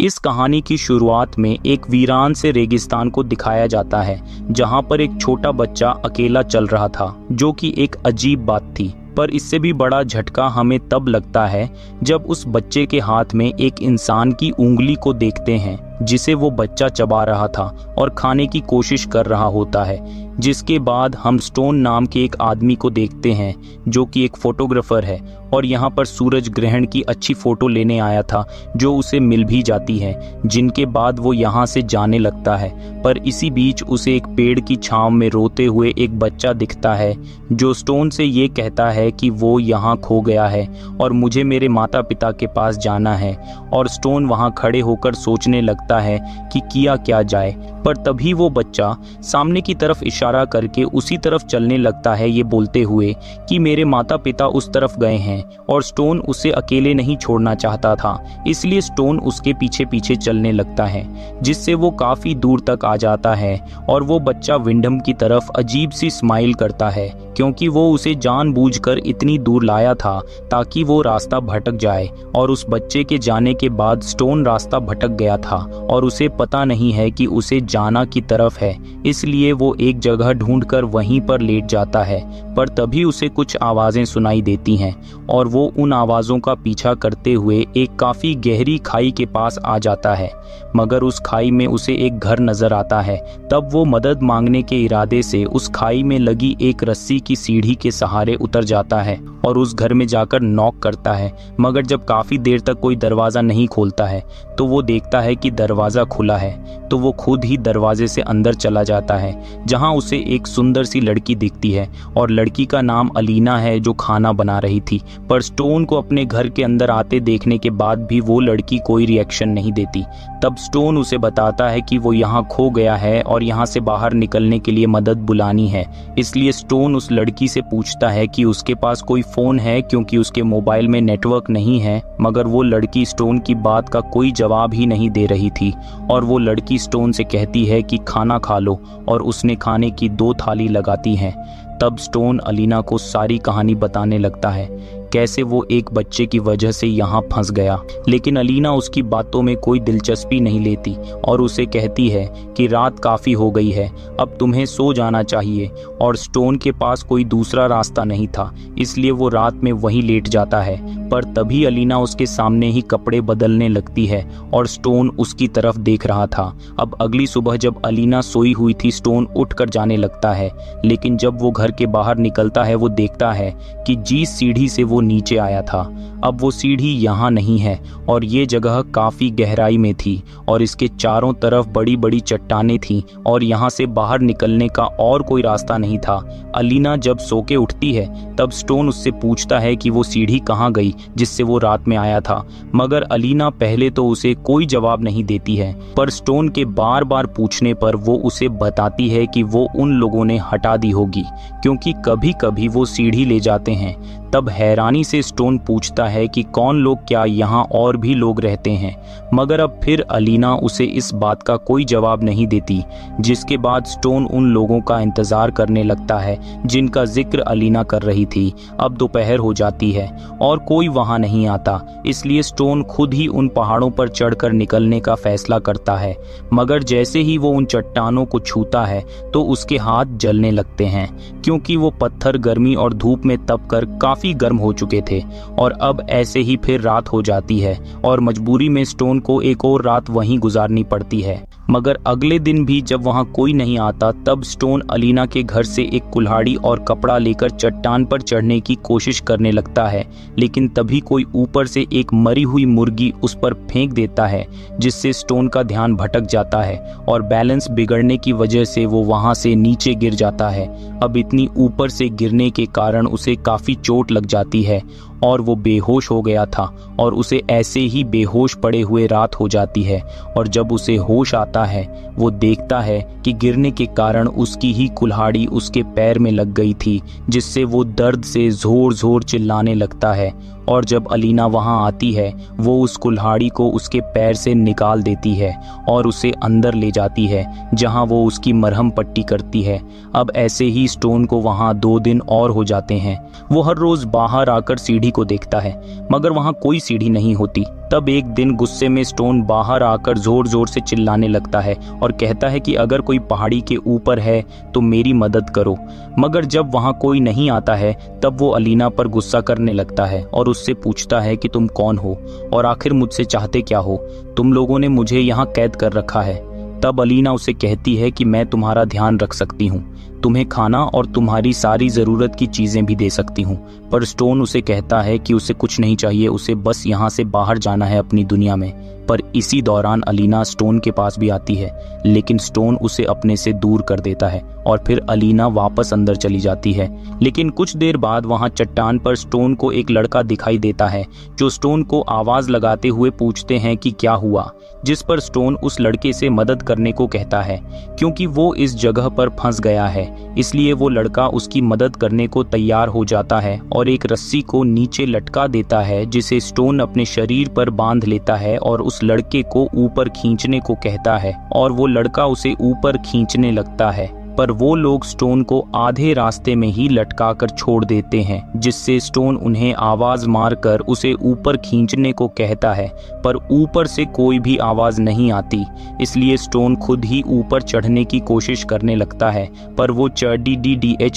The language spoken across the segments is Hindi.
इस कहानी की शुरुआत में एक वीरान से रेगिस्तान को दिखाया जाता है, जहां पर एक छोटा बच्चा अकेला चल रहा था, जो कि एक अजीब बात थी। पर इससे भी बड़ा झटका हमें तब लगता है जब उस बच्चे के हाथ में एक इंसान की उंगली को देखते हैं, जिसे वो बच्चा चबा रहा था और खाने की कोशिश कर रहा होता है। जिसके बाद हम स्टोन नाम के एक आदमी को देखते हैं, जो कि एक फोटोग्राफर है और यहाँ पर सूरज ग्रहण की अच्छी फोटो लेने आया था, जो उसे मिल भी जाती है। जिनके बाद वो यहाँ से जाने लगता है, पर इसी बीच उसे एक पेड़ की छांव में रोते हुए एक बच्चा दिखता है, जो स्टोन से ये कहता है कि वो यहाँ खो गया है और मुझे मेरे माता पिता के पास जाना है। और स्टोन वहाँ खड़े होकर सोचने लगता है कि किया क्या जाए, पर तभी वो बच्चा सामने की तरफ इशारा करके उसी तरफ चलने लगता है, ये बोलते हुए कि मेरे माता पिता उस तरफ गए हैं। और स्टोन उसे अकेले नहीं छोड़ना चाहता था, इसलिए स्टोन उसके पीछे पीछे चलने लगता है, जिससे वो काफ़ी दूर तक आ जाता है। और वो बच्चा विंडम की तरफ अजीब सी स्माइल करता है, क्योंकि वो उसे जानबूझकर इतनी दूर लाया था ताकि वो रास्ता भटक जाए। और उस बच्चे के जाने के बाद स्टोन रास्ता भटक गया था और उसे पता नहीं है कि उसे जाना की तरफ है, इसलिए वो एक जगह ढूंढकर वहीं पर लेट जाता है। पर तभी उसे कुछ आवाज़ें सुनाई देती हैं और वो उन आवाज़ों का पीछा करते हुए एक काफ़ी गहरी खाई के पास आ जाता है, मगर उस खाई में उसे एक घर नज़र आता है। तब वो मदद मांगने के इरादे से उस खाई में लगी एक रस्सी की सीढ़ी के सहारे उतर जाता है और उस घर में जाकर नॉक करता है, मगर जब काफ़ी देर तक कोई दरवाज़ा नहीं खोलता है, तो वो देखता है कि दरवाज़ा खुला है, तो वो खुद ही दरवाजे से अंदर चला जाता है, जहां उसे एक सुंदर सी लड़की दिखती है और लड़की का नाम अलीना है, जो खाना बना रही थी। पर स्टोन को अपने घर के अंदर आते देखने के बाद भी वो लड़की कोई रिएक्शन नहीं देती। तब स्टोन उसे बताता है कि वो यहाँ खो गया है और यहाँ से बाहर निकलने के लिए मदद बुलानी है, इसलिए स्टोन उस लड़की से पूछता है कि उसके पास कोई फ़ोन है, क्योंकि उसके मोबाइल में नेटवर्क नहीं है। मगर वो लड़की स्टोन की बात का कोई जवाब ही नहीं दे रही थी और वो लड़की स्टोन से कहती है कि खाना खा लो, और उसने खाने की 2 थाली लगाती हैं। तब स्टोन अलीना को सारी कहानी बताने लगता है, कैसे वो एक बच्चे की वजह से यहाँ फंस गया। लेकिन अलीना उसकी बातों में कोई दिलचस्पी नहीं लेती और उसे कहती है कि रात काफ़ी हो गई है, अब तुम्हें सो जाना चाहिए। और स्टोन के पास कोई दूसरा रास्ता नहीं था, इसलिए वो रात में वहीं लेट जाता है। पर तभी अलीना उसके सामने ही कपड़े बदलने लगती है और स्टोन उसकी तरफ देख रहा था। अब अगली सुबह जब अलीना सोई हुई थी, स्टोन उठकर जाने लगता है, लेकिन जब वो घर के बाहर निकलता है, वो देखता है कि जिस सीढ़ी से वो नीचे आया था, अब वो सीढ़ी यहाँ नहीं है और ये जगह काफ़ी गहराई में थी और इसके चारों तरफ बड़ी बड़ी चट्टानें थीं और यहाँ से बाहर निकलने का और कोई रास्ता नहीं था। अलीना जब सो के उठती है, तब स्टोन उससे पूछता है कि वो सीढ़ी कहाँ गई जिससे वो रात में आया था, मगर अलीना पहले तो उसे कोई जवाब नहीं देती है, पर स्टोन के बार बार पूछने पर वो उसे बताती है कि वो उन लोगों ने हटा दी होगी, क्योंकि कभी कभी वो सीढ़ी ले जाते हैं। तब हैरानी से स्टोन पूछता है कि कौन लोग, क्या यहाँ और भी लोग रहते हैं, मगर अब फिर अलीना उसे इस बात का कोई जवाब नहीं देती। जिसके बाद स्टोन उन लोगों का इंतज़ार करने लगता है जिनका जिक्र अलीना कर रही थी। अब दोपहर हो जाती है और कोई वहाँ नहीं आता, इसलिए स्टोन खुद ही उन पहाड़ों पर चढ़कर निकलने का फैसला करता है, मगर जैसे ही वो उन चट्टानों को छूता है तो उसके हाथ जलने लगते हैं, क्योंकि वो पत्थर गर्मी और धूप में तपकर काफ़ी गर्म हो चुके थे। और अब ऐसे ही फिर रात हो जाती है और मजबूरी में स्टोन को एक और रात वहीं गुजारनी पड़ती है। मगर अगले दिन भी जब वहाँ कोई नहीं आता, तब स्टोन अलीना के घर से एक कुल्हाड़ी और कपड़ा लेकर चट्टान पर चढ़ने की कोशिश करने लगता है, लेकिन तभी कोई ऊपर से एक मरी हुई मुर्गी उस पर फेंक देता है, जिससे स्टोन का ध्यान भटक जाता है और बैलेंस बिगड़ने की वजह से वो वहाँ से नीचे गिर जाता है। अब इतनी ऊपर से गिरने के कारण उसे काफ़ी चोट लग जाती है और वो बेहोश हो गया था और उसे ऐसे ही बेहोश पड़े हुए रात हो जाती है। और जब उसे होश आता है, वो देखता है कि गिरने के कारण उसकी ही कुल्हाड़ी उसके पैर में लग गई थी, जिससे वो दर्द से जोर जोर चिल्लाने लगता है। और जब अलीना वहाँ आती है, वो उस कुल्हाड़ी को उसके पैर से निकाल देती है और उसे अंदर ले जाती है, जहाँ वो उसकी मरहम पट्टी करती है। अब ऐसे ही स्टोन को वहाँ 2 दिन और हो जाते हैं। वो हर रोज़ बाहर आकर सीढ़ी को देखता है, मगर वहाँ कोई सीढ़ी नहीं होती। तब एक दिन गुस्से में स्टोन बाहर आकर जोर जोर से चिल्लाने लगता है और कहता है कि अगर कोई पहाड़ी के ऊपर है तो मेरी मदद करो। मगर जब वहाँ कोई नहीं आता है तब वो अलीना पर गुस्सा करने लगता है और उससे पूछता है कि तुम कौन हो और आखिर मुझसे चाहते क्या हो, तुम लोगों ने मुझे यहाँ कैद कर रखा है। तब अलीना उसे कहती है कि मैं तुम्हारा ध्यान रख सकती हूँ, तुम्हें खाना और तुम्हारी सारी ज़रूरत की चीज़ें भी दे सकती हूँ। पर स्टोन उसे कहता है कि उसे कुछ नहीं चाहिए, उसे बस यहाँ से बाहर जाना है अपनी दुनिया में। पर इसी दौरान अलीना स्टोन के पास भी आती है लेकिन स्टोन उसे अपने से दूर कर देता है और फिर अलीना वापस अंदर चली जाती है। लेकिन कुछ देर बाद वहाँ चट्टान पर स्टोन को एक लड़का दिखाई देता है जो स्टोन को आवाज़ लगाते हुए पूछते हैं कि क्या हुआ, जिस पर स्टोन उस लड़के से मदद करने को कहता है क्योंकि वो इस जगह पर फंस गया है। इसलिए वो लड़का उसकी मदद करने को तैयार हो जाता है और एक रस्सी को नीचे लटका देता है जिसे स्टोन अपने शरीर पर बांध लेता है और उस लड़के को ऊपर खींचने को कहता है और वो लड़का उसे ऊपर खींचने लगता है। पर वो लोग स्टोन को आधे रास्ते में ही लटका कर छोड़ देते हैं जिससे स्टोन उन्हें आवाज़ मारकर उसे ऊपर खींचने को कहता है पर ऊपर से कोई भी आवाज़ नहीं आती। इसलिए स्टोन खुद ही ऊपर चढ़ने की कोशिश करने लगता है पर वो चढ़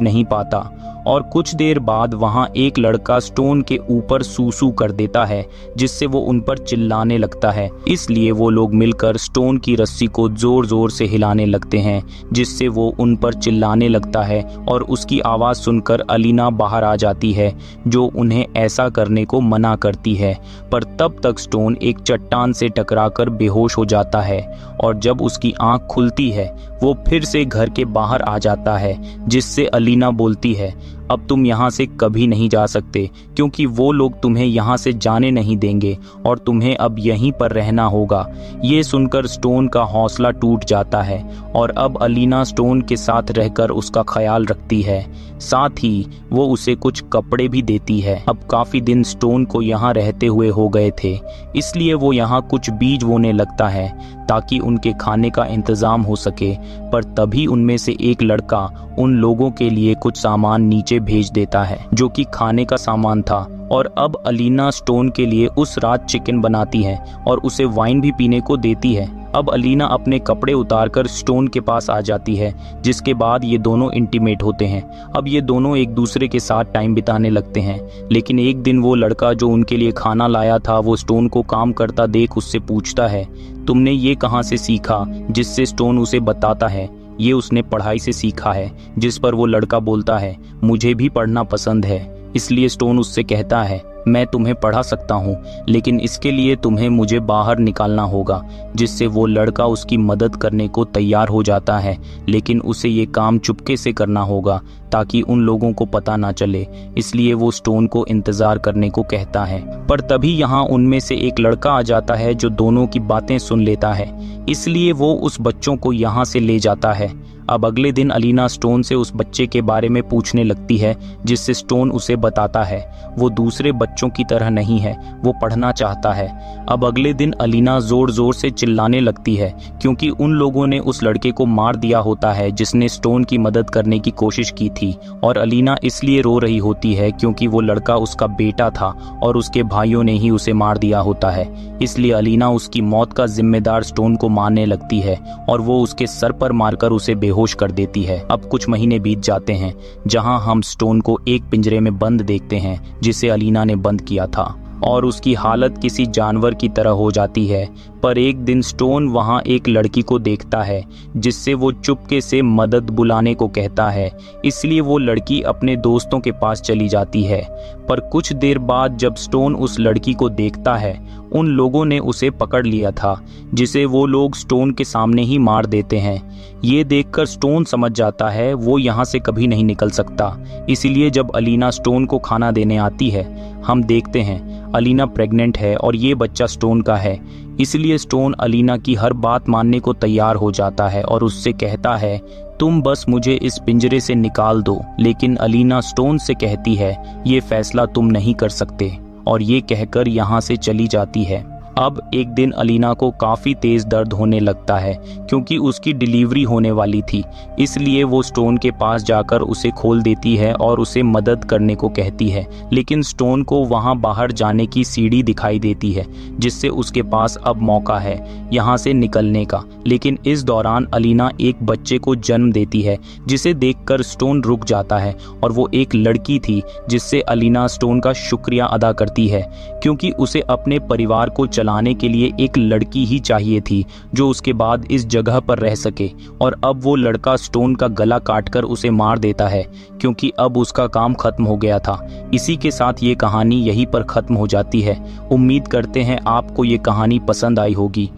नहीं पाता और कुछ देर बाद वहाँ एक लड़का स्टोन के ऊपर सूसू कर देता है जिससे वो उन पर चिल्लाने लगता है। इसलिए वो लोग मिलकर स्टोन की रस्सी को जोर जोर से हिलाने लगते हैं जिससे वो उन पर चिल्लाने लगता है और उसकी आवाज़ सुनकर अलीना बाहर आ जाती है जो उन्हें ऐसा करने को मना करती है। पर तब तक स्टोन एक चट्टान से टकराकर बेहोश हो जाता है और जब उसकी आंख खुलती है वो फिर से घर के बाहर आ जाता है जिससे अलीना बोलती है अब तुम यहाँ से कभी नहीं जा सकते क्योंकि वो लोग तुम्हें यहाँ से जाने नहीं देंगे और तुम्हें अब यहीं पर रहना होगा। ये सुनकर स्टोन का हौसला टूट जाता है और अब अलीना स्टोन के साथ रहकर उसका ख्याल रखती है, साथ ही वो उसे कुछ कपड़े भी देती है। अब काफ़ी दिन स्टोन को यहाँ रहते हुए हो गए थे इसलिए वो यहाँ कुछ बीज बोने लगता है ताकि उनके खाने का इंतज़ाम हो सके। पर तभी उनमें से एक लड़का उन लोगों के लिए कुछ सामान नीचे भेज देता है जो कि खाने का सामान था और अब अलीना स्टोन के लिए उस रात चिकन बनाती है और उसे वाइन भी पीने को देती है। अब अलीना अपने कपड़े उतारकर स्टोन के पास आ जाती है जिसके बाद ये दोनों इंटीमेट होते हैं। अब ये दोनों एक दूसरे के साथ टाइम बिताने लगते हैं लेकिन एक दिन वो लड़का जो उनके लिए खाना लाया था वो स्टोन को काम करता देख उससे पूछता है तुमने ये कहाँ से सीखा, जिससे स्टोन उसे बताता है ये उसने पढ़ाई से सीखा है, जिस पर वो लड़का बोलता है मुझे भी पढ़ना पसंद है। इसलिए स्टोन उससे कहता है मैं तुम्हें पढ़ा सकता हूँ लेकिन इसके लिए तुम्हें मुझे बाहर निकालना होगा, जिससे वो लड़का उसकी मदद करने को तैयार हो जाता है लेकिन उसे ये काम चुपके से करना होगा ताकि उन लोगों को पता ना चले। इसलिए वो स्टोन को इंतज़ार करने को कहता है पर तभी यहाँ उनमें से एक लड़का आ जाता है जो दोनों की बातें सुन लेता है। इसलिए वो उस बच्चों को यहाँ से ले जाता है। अब अगले दिन अलीना स्टोन से उस बच्चे के बारे में पूछने लगती है जिससे स्टोन उसे बताता है वो दूसरे बच्चों की तरह नहीं है, वो पढ़ना चाहता है। अब अगले दिन अलीना ज़ोर ज़ोर से चिल्लाने लगती है क्योंकि उन लोगों ने उस लड़के को मार दिया होता है जिसने स्टोन की मदद करने की कोशिश की थी और अलीना इसलिए रो रही होती है क्योंकि वो लड़का उसका बेटा था और उसके भाइयों ने ही उसे मार दिया होता है। इसलिए अलीना उसकी मौत का जिम्मेदार स्टोन को मानने लगती है और वो उसके सर पर मारकर उसे बेहोश कर देती है। अब कुछ महीने बीत जाते हैं जहां हम स्टोन को एक पिंजरे में बंद देखते हैं जिसे अलीना ने बंद किया था और उसकी हालत किसी जानवर की तरह हो जाती है। पर एक दिन स्टोन वहाँ एक लड़की को देखता है जिससे वो चुपके से मदद बुलाने को कहता है। इसलिए वो लड़की अपने दोस्तों के पास चली जाती है पर कुछ देर बाद जब स्टोन उस लड़की को देखता है उन लोगों ने उसे पकड़ लिया था जिसे वो लोग स्टोन के सामने ही मार देते हैं। ये देखकर स्टोन समझ जाता है वो यहाँ से कभी नहीं निकल सकता। इसीलिए जब अलीना स्टोन को खाना देने आती है हम देखते हैं अलीना प्रेग्नेंट है और ये बच्चा स्टोन का है। इसलिए स्टोन अलीना की हर बात मानने को तैयार हो जाता है और उससे कहता है तुम बस मुझे इस पिंजरे से निकाल दो। लेकिन अलीना स्टोन से कहती है ये फैसला तुम नहीं कर सकते और ये कहकर यहाँ से चली जाती है। अब एक दिन अलीना को काफ़ी तेज़ दर्द होने लगता है क्योंकि उसकी डिलीवरी होने वाली थी, इसलिए वो स्टोन के पास जाकर उसे खोल देती है और उसे मदद करने को कहती है। लेकिन स्टोन को वहाँ बाहर जाने की सीढ़ी दिखाई देती है जिससे उसके पास अब मौका है यहाँ से निकलने का। लेकिन इस दौरान अलीना एक बच्चे को जन्म देती है जिसे देखकर स्टोन रुक जाता है और वो एक लड़की थी जिससे अलीना स्टोन का शुक्रिया अदा करती है क्योंकि उसे अपने परिवार को चलाने के लिए एक लड़की ही चाहिए थी जो उसके बाद इस जगह पर रह सके। और अब वो लड़का स्टोन का गला काटकर उसे मार देता है क्योंकि अब उसका काम खत्म हो गया था। इसी के साथ ये कहानी यहीं पर खत्म हो जाती है। उम्मीद करते हैं आपको ये कहानी पसंद आई होगी।